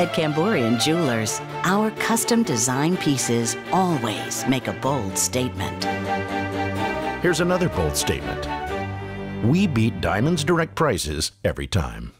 At Kambourian Jewelers, our custom design pieces always make a bold statement. Here's another bold statement. We beat diamonds' direct prices every time.